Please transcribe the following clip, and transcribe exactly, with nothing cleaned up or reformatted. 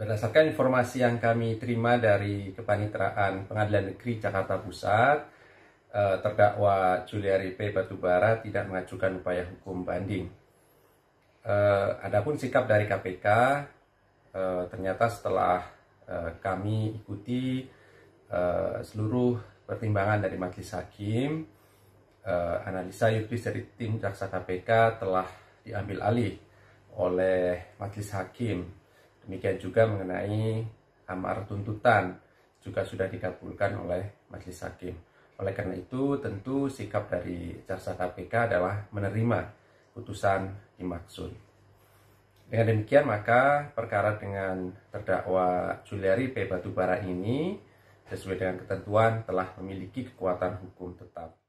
Berdasarkan informasi yang kami terima dari Kepaniteraan Pengadilan Negeri Jakarta Pusat, terdakwa Juliari P. Batubara tidak mengajukan upaya hukum banding. Adapun sikap dari K P K, ternyata setelah kami ikuti seluruh pertimbangan dari Majelis Hakim, analisa yuridis dari tim jaksa K P K telah diambil alih oleh Majelis Hakim. Demikian juga mengenai amar tuntutan juga sudah dikabulkan oleh Majelis Hakim. Oleh karena itu, tentu sikap dari jaksa K P K adalah menerima putusan dimaksud. Dengan demikian, maka perkara dengan terdakwa Juliari P. Batubara ini sesuai dengan ketentuan telah memiliki kekuatan hukum tetap.